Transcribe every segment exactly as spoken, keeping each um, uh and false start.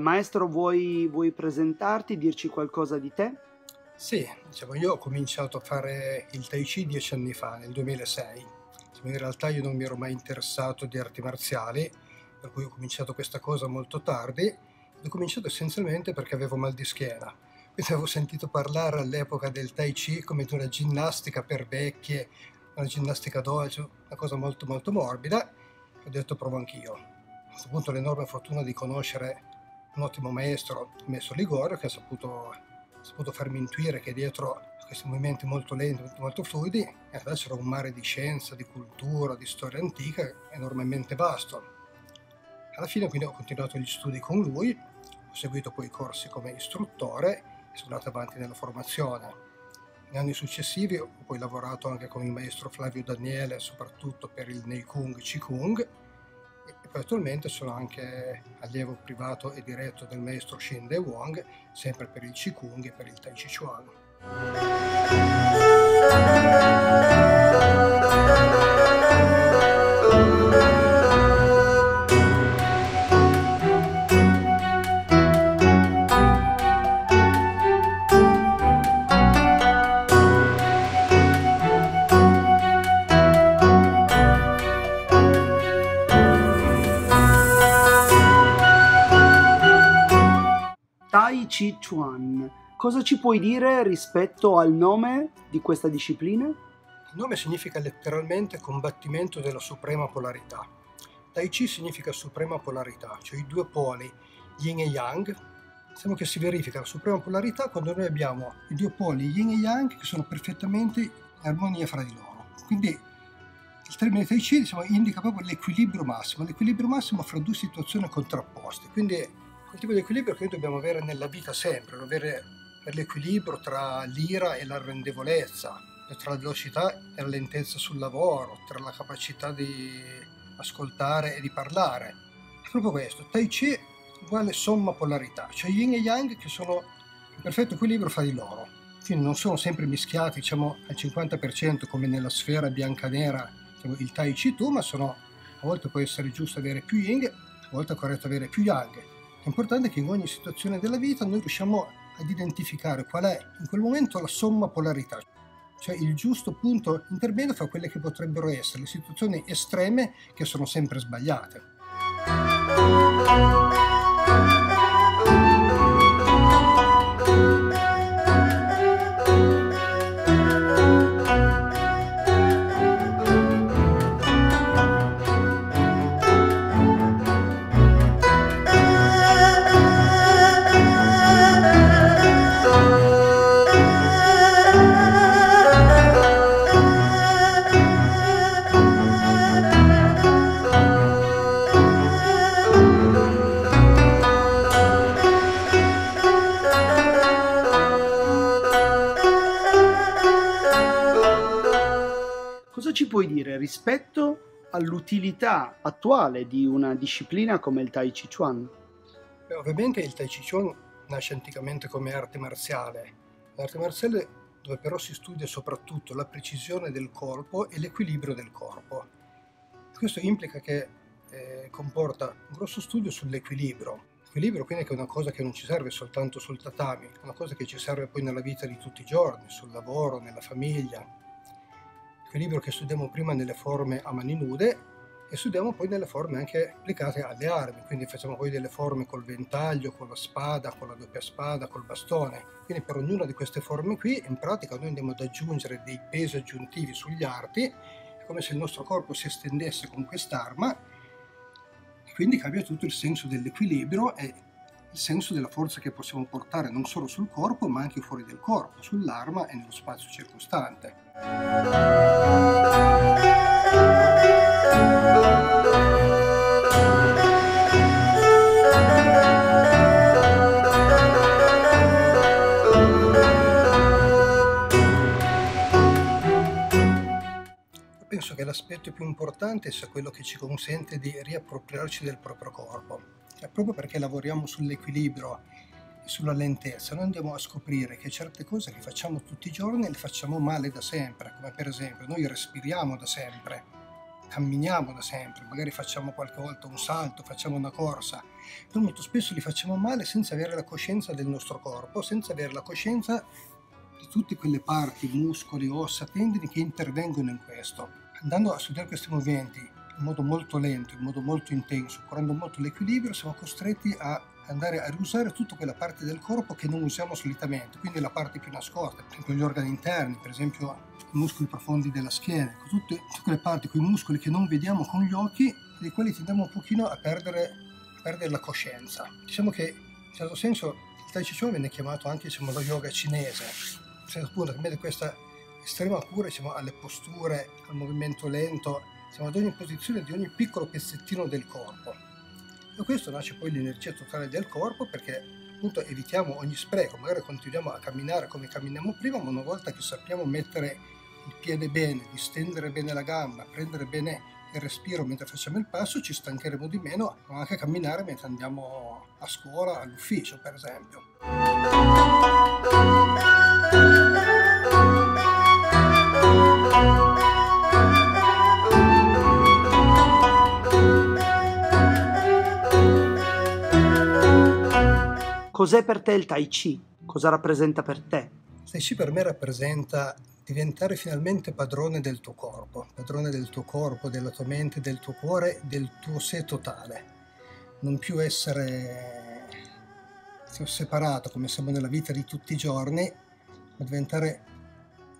Maestro, vuoi, vuoi presentarti, dirci qualcosa di te? Sì, diciamo, io ho cominciato a fare il Tai Chi dieci anni fa, nel duemilasei. In realtà io non mi ero mai interessato di arti marziali, per cui ho cominciato questa cosa molto tardi. L'ho cominciato essenzialmente perché avevo mal di schiena. Quindi avevo sentito parlare all'epoca del Tai Chi come di una ginnastica per vecchie, una ginnastica dojo, una cosa molto molto morbida. Ho detto provo anch'io. A questo punto ho l'enorme fortuna di conoscere un ottimo maestro, il maestro Ligorio, che ha saputo, ha saputo farmi intuire che dietro a questi movimenti molto lenti, molto fluidi, e adesso c'era un mare di scienza, di cultura, di storia antica, enormemente vasto. Alla fine quindi ho continuato gli studi con lui, ho seguito poi i corsi come istruttore e sono andato avanti nella formazione. Negli anni successivi ho poi lavorato anche con il maestro Flavio Daniele, soprattutto per il Nèigōng e Qìgōng, e poi attualmente sono anche allievo privato e diretto del maestro Shin De Wang, sempre per il Qigong e per il Taijiquan. Taijiquan. Cosa ci puoi dire rispetto al nome di questa disciplina? Il nome significa letteralmente combattimento della suprema polarità. Tai Chi significa suprema polarità, cioè i due poli, yin e yang. Diciamo che si verifica la suprema polarità quando noi abbiamo i due poli yin e yang che sono perfettamente in armonia fra di loro. Quindi il termine Tai Chi, diciamo, indica proprio l'equilibrio massimo, l'equilibrio massimo fra due situazioni contrapposte. Quindi il tipo di equilibrio che noi dobbiamo avere nella vita sempre, avere l'equilibrio tra l'ira e l'arrendevolezza, tra la velocità e la lentezza sul lavoro, tra la capacità di ascoltare e di parlare. È proprio questo, Tai Chi uguale somma polarità, cioè yin e yang che sono in perfetto equilibrio fra di loro, quindi non sono sempre mischiati, diciamo al cinquanta per cento come nella sfera biancanera, diciamo, il Taijiquan, ma sono, a volte può essere giusto avere più yin, a volte è corretto avere più yang. L'importante è che in ogni situazione della vita noi riusciamo ad identificare qual è in quel momento la somma polarità, cioè il giusto punto intermedio fra quelle che potrebbero essere le situazioni estreme che sono sempre sbagliate. Ci puoi dire rispetto all'utilità attuale di una disciplina come il Taijiquan? Beh, ovviamente il Taijiquan nasce anticamente come arte marziale, l'arte marziale dove però si studia soprattutto la precisione del corpo e l'equilibrio del corpo. Questo implica che eh, comporta un grosso studio sull'equilibrio. L'equilibrio quindi è una cosa che non ci serve soltanto sul tatami, è una cosa che ci serve poi nella vita di tutti i giorni, sul lavoro, nella famiglia. L'equilibrio che studiamo prima nelle forme a mani nude e studiamo poi nelle forme anche applicate alle armi, quindi facciamo poi delle forme col ventaglio, con la spada, con la doppia spada, col bastone. Quindi per ognuna di queste forme qui in pratica noi andiamo ad aggiungere dei pesi aggiuntivi sugli arti, è come se il nostro corpo si estendesse con quest'arma e quindi cambia tutto il senso dell'equilibrio e il senso della forza che possiamo portare non solo sul corpo ma anche fuori del corpo, sull'arma e nello spazio circostante. Thank you. l'aspetto più importante, sia quello che ci consente di riappropriarci del proprio corpo. È proprio perché lavoriamo sull'equilibrio e sulla lentezza, noi andiamo a scoprire che certe cose che facciamo tutti i giorni le facciamo male da sempre, come per esempio noi respiriamo da sempre, camminiamo da sempre, magari facciamo qualche volta un salto, facciamo una corsa, noi molto spesso li facciamo male senza avere la coscienza del nostro corpo, senza avere la coscienza di tutte quelle parti, muscoli, ossa, tendini che intervengono in questo. Andando a studiare questi movimenti in modo molto lento, in modo molto intenso, curando molto l'equilibrio, siamo costretti a andare a riusare tutta quella parte del corpo che non usiamo solitamente, quindi la parte più nascosta, per esempio gli organi interni, per esempio i muscoli profondi della schiena, tutte, tutte quelle parti, quei muscoli che non vediamo con gli occhi, di quelli tendiamo un pochino a perdere, a perdere la coscienza. Diciamo che in un certo senso il Tàijiquan viene chiamato anche, diciamo, lo yoga cinese, senza appunto che questa estrema cura, diciamo, alle posture, al movimento lento, diciamo, ad ogni posizione di ogni piccolo pezzettino del corpo. Da questo nasce poi l'energia totale del corpo, perché appunto evitiamo ogni spreco, magari continuiamo a camminare come camminavamo prima, ma una volta che sappiamo mettere il piede bene, distendere bene la gamba, prendere bene il respiro mentre facciamo il passo, ci stancheremo di meno, ma anche a camminare mentre andiamo a scuola, all'ufficio per esempio. Cos'è per te il Tai Chi? Cosa rappresenta per te? Il Tai Chi per me rappresenta diventare finalmente padrone del tuo corpo, padrone del tuo corpo, della tua mente, del tuo cuore, del tuo sé totale. Non più essere separato, come siamo nella vita di tutti i giorni, ma diventare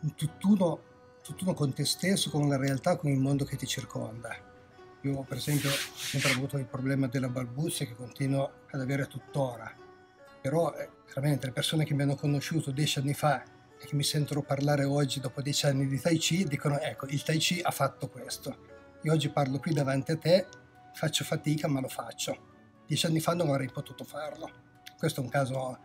un tutt'uno, tutt'uno con te stesso, con la realtà, con il mondo che ti circonda. Io per esempio ho sempre avuto il problema della balbuzia che continuo ad avere tuttora. Però veramente le persone che mi hanno conosciuto dieci anni fa e che mi sentono parlare oggi dopo dieci anni di Tai Chi dicono: ecco, il Tai Chi ha fatto questo. Io oggi parlo qui davanti a te, faccio fatica ma lo faccio. Dieci anni fa non avrei potuto farlo. Questo è un caso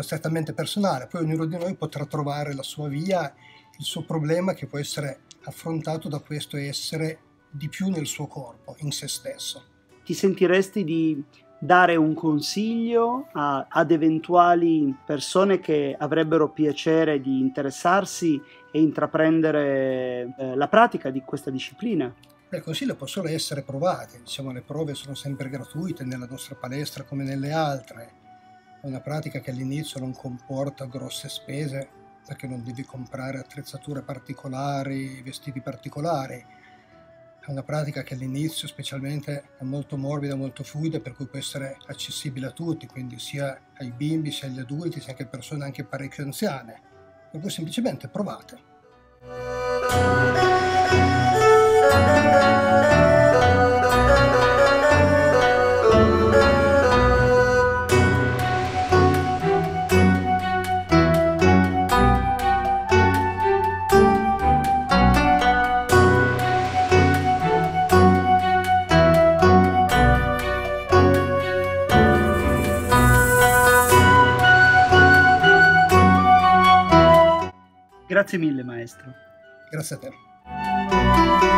strettamente personale, poi ognuno di noi potrà trovare la sua via, il suo problema che può essere affrontato da questo essere di più nel suo corpo, in se stesso. Ti sentiresti di dare un consiglio a, ad eventuali persone che avrebbero piacere di interessarsi e intraprendere eh, la pratica di questa disciplina? Il consiglio può solo essere provate, diciamo, le prove sono sempre gratuite nella nostra palestra come nelle altre. È una pratica che all'inizio non comporta grosse spese perché non devi comprare attrezzature particolari, vestiti particolari. È una pratica che all'inizio specialmente è molto morbida, molto fluida, per cui può essere accessibile a tutti, quindi sia ai bimbi, sia agli adulti, sia anche a persone anche parecchio anziane. Per cui semplicemente provate. Grazie mille maestro. Grazie a te.